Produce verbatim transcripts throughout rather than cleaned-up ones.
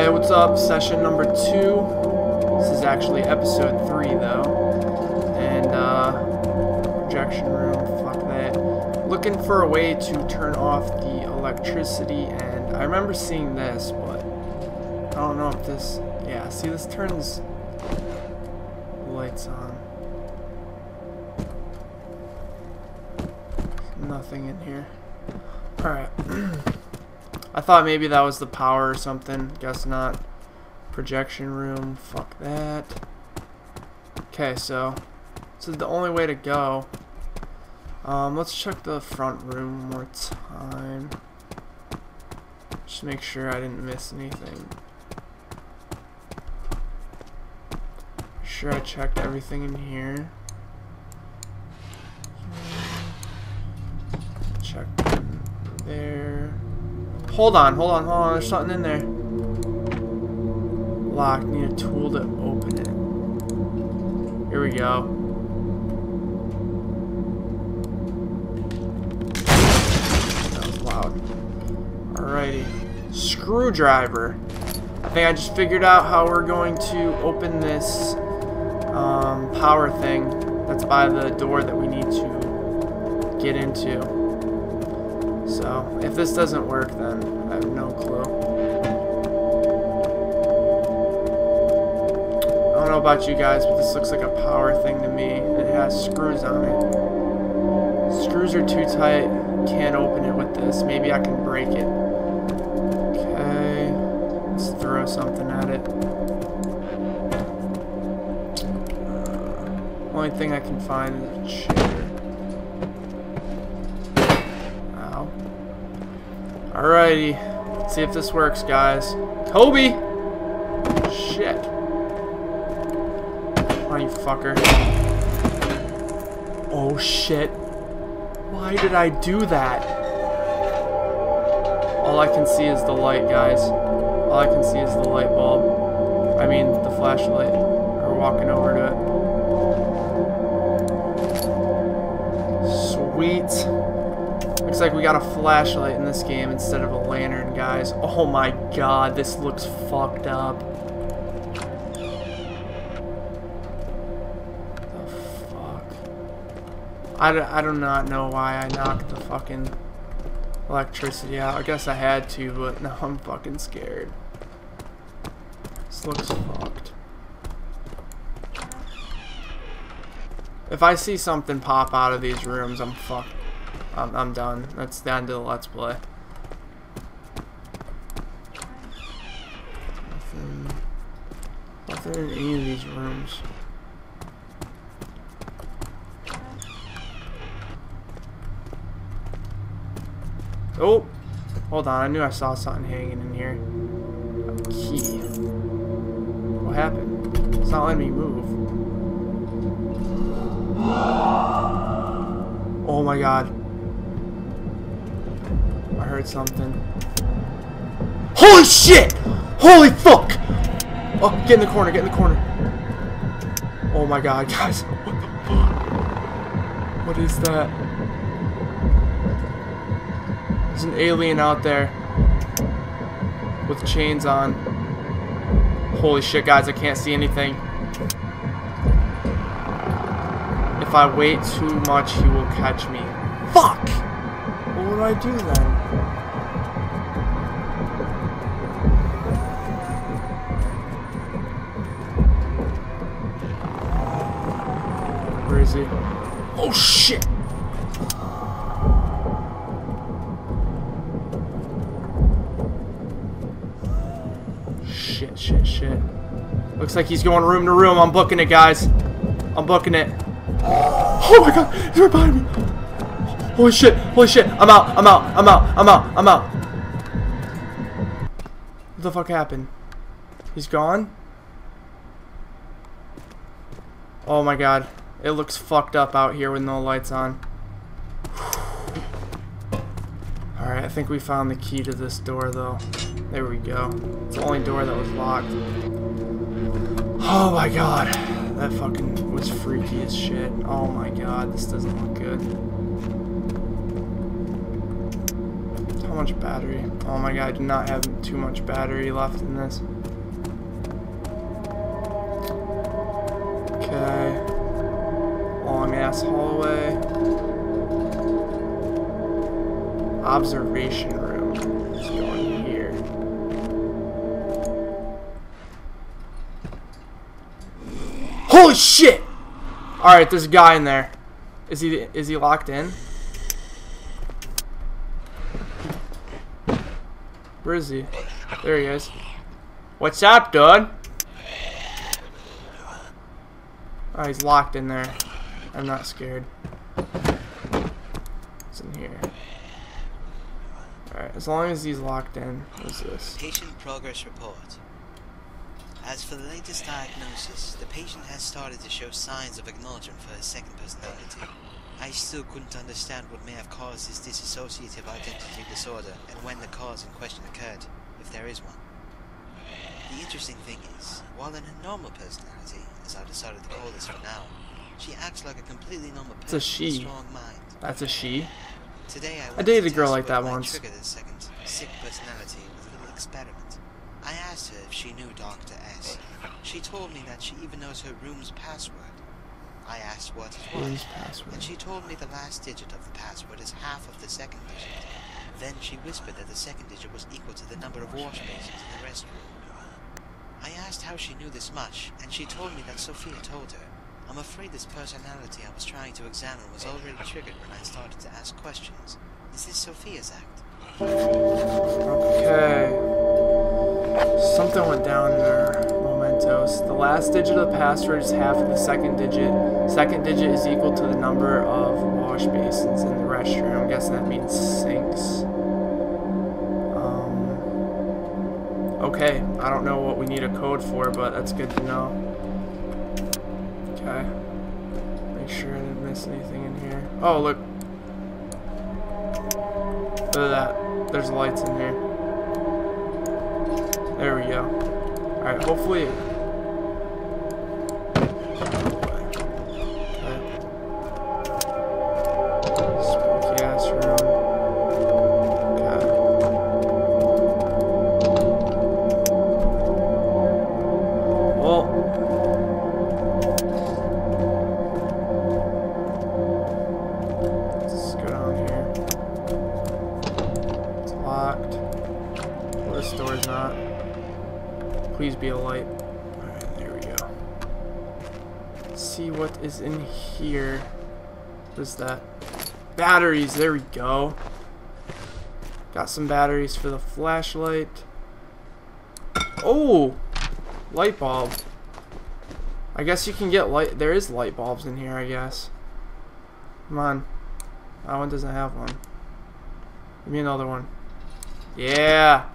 Hey, what's up? Session number two. This is actually episode three, though. And, uh, projection room, fuck that. Looking for a way to turn off the electricity, and I remember seeing this, but I don't know if this... Yeah, see, this turns the lights on. There's nothing in here. Alright. I thought maybe that was the power or something. Guess not. Projection room. Fuck that. Okay, so this is the only way to go. Um, let's check the front room one more time. Just make sure I didn't miss anything. Sure I checked everything in here. Check there. Hold on, hold on, hold on, there's something in there. Locked, need a tool to open it. Here we go. That was loud. Alrighty. Screwdriver. I think I just figured out how we're going to open this um, power thing that's by the door that we need to get into. So, if this doesn't work, then I have no clue. I don't know about you guys, but this looks like a power thing to me. It has screws on it. Screws are too tight. Can't open it with this. Maybe I can break it. Okay. Let's throw something at it. Uh, only thing I can find is a chair. Alrighty, let's see if this works, guys. Kobe! Shit. Oh, you fucker. Oh, shit. Why did I do that? All I can see is the light, guys. All I can see is the light bulb. I mean, the flashlight. We're walking over to it. Sweet. Looks like we got a flashlight in this game instead of a lantern, guys. Oh my god, this looks fucked up. The fuck? I do, I do not know why I knocked the fucking electricity out. I guess I had to, but now I'm fucking scared. This looks fucked. If I see something pop out of these rooms, I'm fucked. I'm, I'm done. That's the end of the Let's Play. Nothing, nothing in any of these rooms. Oh! Hold on, I knew I saw something hanging in here. A key. What happened? It's not letting me move. Oh my god. I heard something. Holy shit! Holy fuck! Oh, get in the corner, get in the corner. Oh my god, guys. What the fuck? What is that? There's an alien out there. With chains on. Holy shit, guys, I can't see anything. If I wait too much, he will catch me. Fuck! Well, what do I do then? Oh shit! Shit, shit, shit. Looks like he's going room to room. I'm booking it, guys. I'm booking it. Oh my god! He's right behind me! Holy shit! Holy shit! I'm out! I'm out! I'm out! I'm out! I'm out! What the fuck happened? He's gone? Oh my god. It looks fucked up out here with no lights on. Alright, I think we found the key to this door, though. There we go. It's the only door that was locked. Oh my god. That fucking was freaky as shit. Oh my god, this doesn't look good. How am much battery? Oh my god, I do not have too much battery left in this. Okay. Long ass hallway. Observation room. Let's go in here. Holy shit! Alright, there's a guy in there. Is he is he locked in? Where is he? There he is. What's up, dude? Oh, he's locked in there. I'm not scared. What's in here? Alright, as long as he's locked in. What is this? Patient progress report. As for the latest diagnosis, the patient has started to show signs of acknowledgement for his second personality. I still couldn't understand what may have caused this dissociative identity disorder and when the cause in question occurred, if there is one. The interesting thing is, while in a normal personality, as I've decided to call this for now, she acts like a completely normal person with a strong mind. That's a she? Today I, I dated a girl like that once. Trigger this second sick personality with a little experiment. I asked her if she knew Doctor S. She told me that she even knows her room's password. I asked what it was, and she told me the last digit of the password is half of the second digit. Then she whispered that the second digit was equal to the number of wash basins in the restroom. I asked how she knew this much, and she told me that Sophia told her. I'm afraid this personality I was trying to examine was already triggered when I started to ask questions. Is this Sophia's act? Okay. Something went down there. The last digit of the password is half of the second digit. Second digit is equal to the number of wash basins in the restroom. I'm guessing that means sinks. Um, okay, I don't know what we need a code for, but that's good to know. Okay. Make sure I didn't miss anything in here. Oh, look. Look at that. There's lights in here. There we go. Alright, hopefully... Please be a light. Alright, there we go. Let's see what is in here. What is that? Batteries, there we go. Got some batteries for the flashlight. Oh! Light bulb. I guess you can get light. There is light bulbs in here, I guess. Come on. That one doesn't have one. Give me another one. Yeah!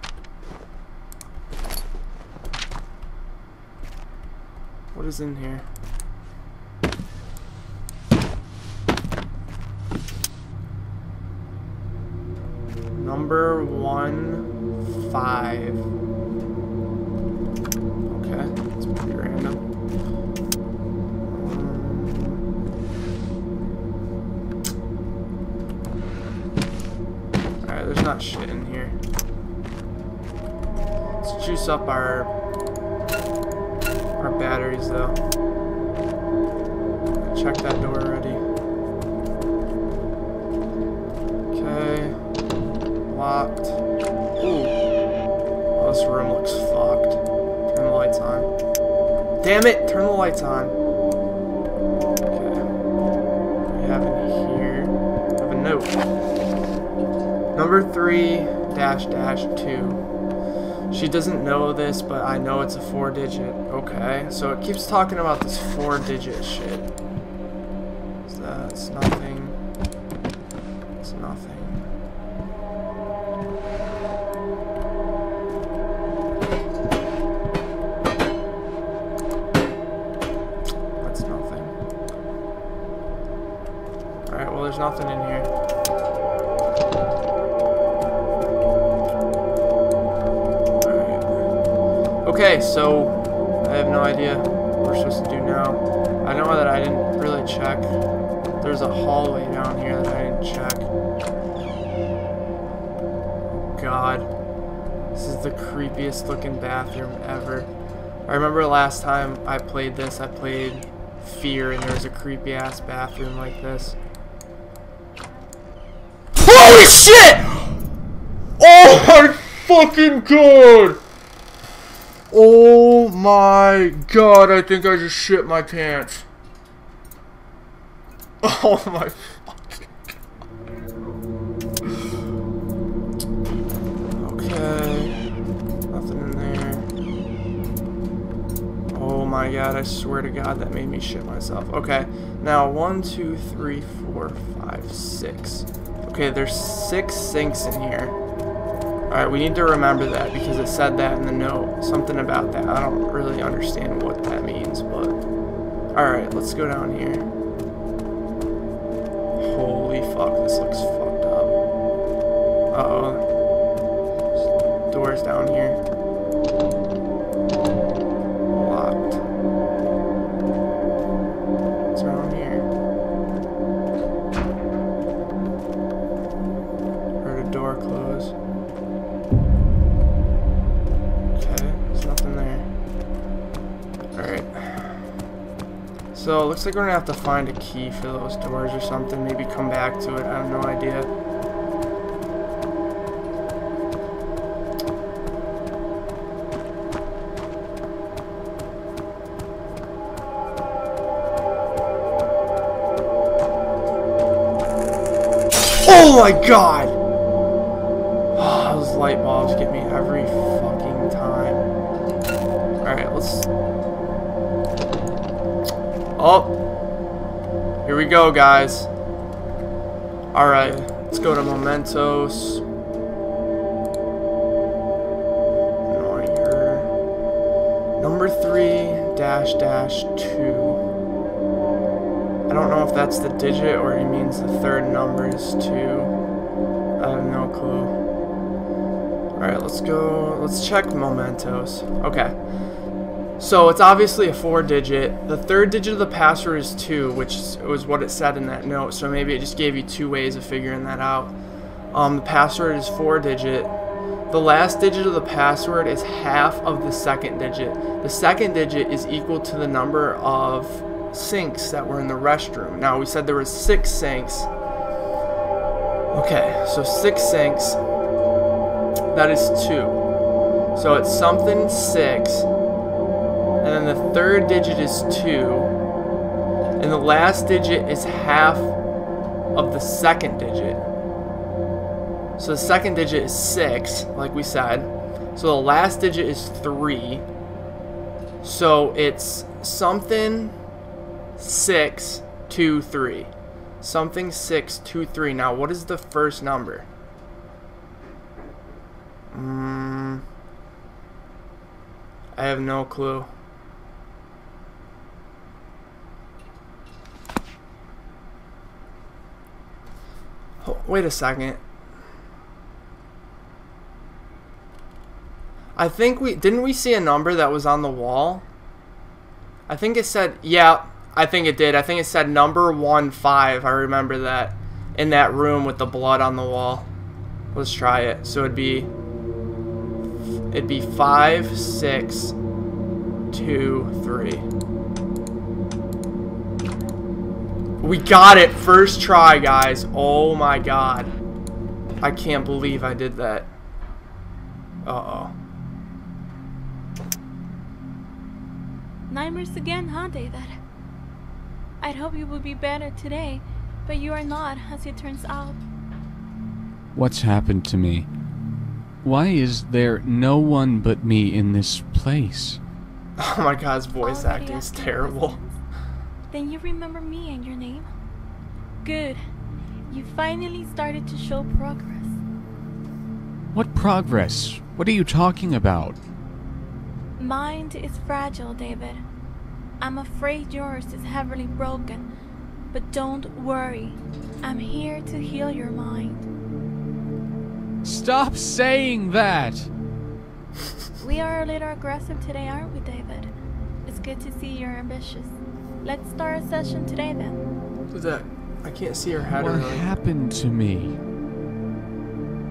What is in here? Number one five. Okay, that's pretty random. Alright, there's not shit in here. Let's juice up our Our batteries though. Check that door already. Okay. Locked. Ooh. Oh, this room looks fucked. Turn the lights on. Damn it! Turn the lights on. Okay. What do we have in here? We have a note. Number three dash dash two. She doesn't know this, but I know it's a four digit. Okay, so it keeps talking about this four digit shit. So that's nothing. It's nothing. That's nothing. Alright, well, there's nothing in here. Okay, so I have no idea what we're supposed to do now. I know that I didn't really check. There's a hallway down here that I didn't check. god. This is the creepiest looking bathroom ever. I remember last time I played this, I played Fear, and there was a creepy ass bathroom like this. HOLY SHIT! Oh my fucking god! Oh my god, I think I just shit my pants. Oh my fucking god. Okay. Nothing in there. Oh my god, I swear to god that made me shit myself. Okay, now one, two, three, four, five, six. Okay, there's six sinks in here. Alright, we need to remember that because it said that in the note. Something about that. I don't really understand what that means, but... Alright, let's go down here. Holy fuck, this looks fucked up. Uh-oh. Door's down here. Locked. What's around here? Heard a door close. Okay, there's nothing there. Alright. So, it looks like we're gonna have to find a key for those doors or something. Maybe come back to it. I have no idea. Oh my god! Oh, those light bulbs get me every fucking time. Alright, let's... Oh! Here we go, guys. Alright, let's go to Mementos. Number three, dash, dash, two. I don't know if that's the digit or he means the third number is two. I have no clue. Alright, let's go. Let's check Mementos. Okay. So it's obviously a four digit. The third digit of the password is two, which was what it said in that note. So maybe it just gave you two ways of figuring that out. Um, the password is four digit. The last digit of the password is half of the second digit. The second digit is equal to the number of sinks that were in the restroom. Now we said there were six sinks. Okay, so six sinks. That is two. So it's something six. And then the third digit is two. And the last digit is half of the second digit. So the second digit is six, like we said. So the last digit is three. So it's something six, two, three. Something six, two, three. Now, what is the first number? Mm, I have no clue. Oh, wait a second. I think we didn't we see a number that was on the wall? I think it said, yeah. I think it did. I think it said number one five. I remember that in that room with the blood on the wall. Let's try it. So it'd be it'd be five six two three. We got it first try, guys. Oh my god! I can't believe I did that. Uh oh. Nightmares again, huh, David? I'd hope you would be better today, but you are not, as it turns out. What's happened to me? Why is there no one but me in this place? Oh my god, his voice acting is terrible. Then you remember me and your name? Good. You finally started to show progress. What progress? What are you talking about? Mind is fragile, David. I'm afraid yours is heavily broken, but don't worry. I'm here to heal your mind. Stop saying that! We are a little aggressive today, aren't we, David? It's good to see you're ambitious. Let's start a session today, then. Who's that? I can't see her head. What really happened to me?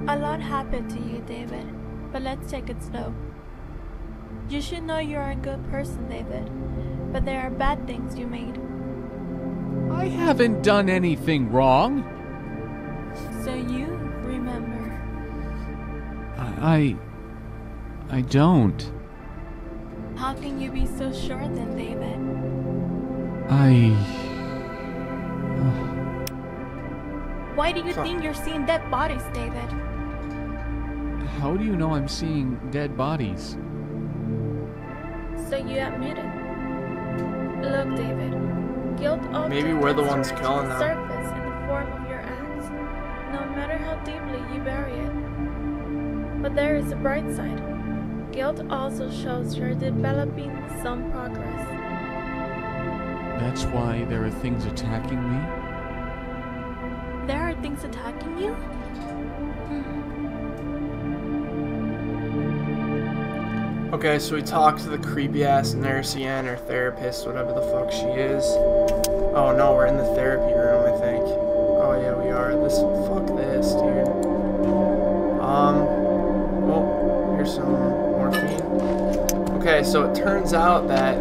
A lot happened to you, David, but let's take it slow. You should know you're a good person, David, but there are bad things you made. I haven't done anything wrong. So you remember. I... I, I don't. How can you be so sure then, David? I... Why do you huh. think you're seeing dead bodies, David? How do you know I'm seeing dead bodies? So you admit it. Look, David. Guilt often maybe we're the ones killing them. Surface in the form of your acts, no matter how deeply you bury it. But there is a bright side. Guilt also shows you're developing some progress. That's why there are things attacking me? There are things attacking you? Hmm. Okay, so we talked to the creepy-ass nurse again, or therapist, whatever the fuck she is. Oh no, we're in the therapy room, I think. Oh yeah, we are. This, fuck this, dude. Um, well, here's some morphine. Okay, so it turns out that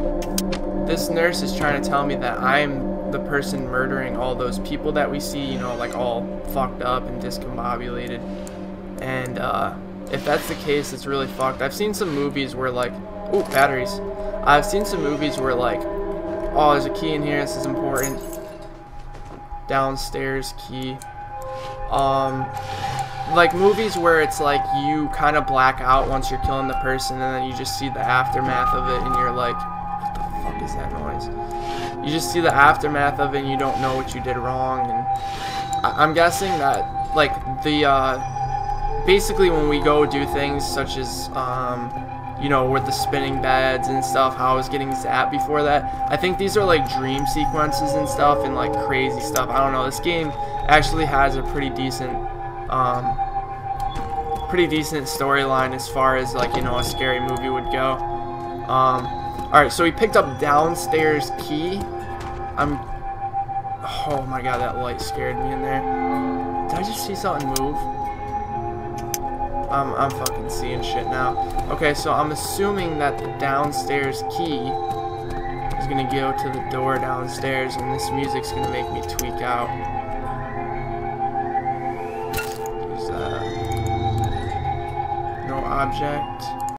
this nurse is trying to tell me that I'm the person murdering all those people that we see, you know, like all fucked up and discombobulated. And uh, if that's the case, it's really fucked. I've seen some movies where like, oh, batteries. I've seen some movies where like, oh, there's a key in here. This is important. Downstairs key. Um, like movies where it's like you kind of black out once you're killing the person, and then you just see the aftermath of it, and you're like, what the fuck is that noise? You just see the aftermath of it and you don't know what you did wrong. And I I'm guessing that, like, the, uh, basically when we go do things such as, um, you know, with the spinning beds and stuff, how I was getting zapped before that, I think these are, like, dream sequences and stuff and, like, crazy stuff. I don't know. This game actually has a pretty decent, um, pretty decent storyline as far as, like, you know, a scary movie would go. Um, alright, so we picked up downstairs key. I'm... Oh my god, that light scared me in there. Did I just see something move? Um, I'm fucking seeing shit now. Okay, so I'm assuming that the downstairs key is gonna go to the door downstairs, and this music's gonna make me tweak out. There's, uh, no object.